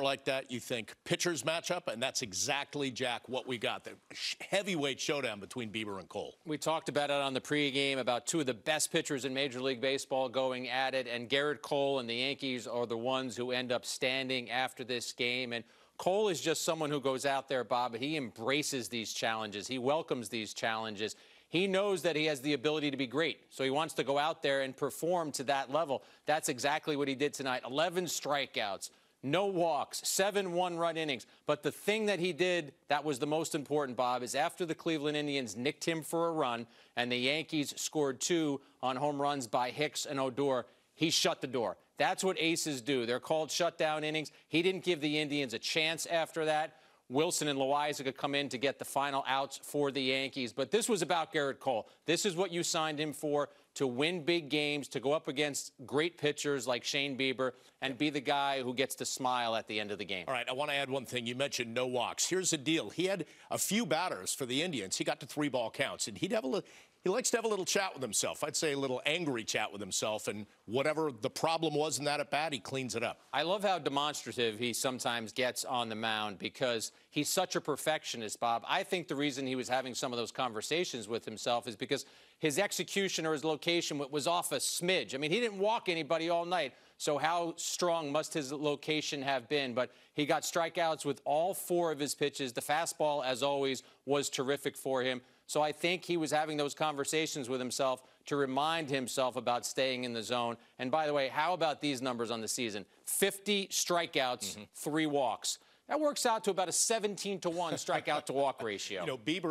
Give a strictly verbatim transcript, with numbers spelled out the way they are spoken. something like that, you think pitchers match up, and that's exactly, Jack, what we got. The heavyweight showdown between Bieber and Cole. We talked about it on the pregame, about two of the best pitchers in Major League Baseball going at it, and Gerrit Cole and the Yankees are the ones who end up standing after this game. And Cole is just someone who goes out there, Bob, he embraces these challenges. He welcomes these challenges. He knows that he has the ability to be great, so he wants to go out there and perform to that level. That's exactly what he did tonight. eleven strikeouts, no walks, seven one-run innings. But the thing that he did that was the most important, Bob, is after the Cleveland Indians nicked him for a run and the Yankees scored two on home runs by Hicks and O'Dor, he shut the door. That's what aces do. They're called shutdown innings. He didn't give the Indians a chance after that. Wilson and Loaiza could come in to get the final outs for the Yankees. But this was about Gerrit Cole. This is what you signed him for, to win big games, to go up against great pitchers like Shane Bieber, and be the guy who gets to smile at the end of the game. All right, I want to add one thing. You mentioned no walks. Here's the deal. He had a few batters for the Indians. He got to three-ball counts, and he'd have a little... He likes to have a little chat with himself. I'd say a little angry chat with himself, and whatever the problem was in that at-bat, he cleans it up. I love how demonstrative he sometimes gets on the mound because he's such a perfectionist, Bob. I think the reason he was having some of those conversations with himself is because his execution or his location was off a smidge. I mean, he didn't walk anybody all night, so how strong must his location have been? But he got strikeouts with all four of his pitches. The fastball, as always, was terrific for him. So I think he was having those conversations with himself to remind himself about staying in the zone. And by the way, how about these numbers on the season? fifty strikeouts, mm-hmm. three walks. That works out to about a seventeen to one strikeout to walk ratio. You know, Bieber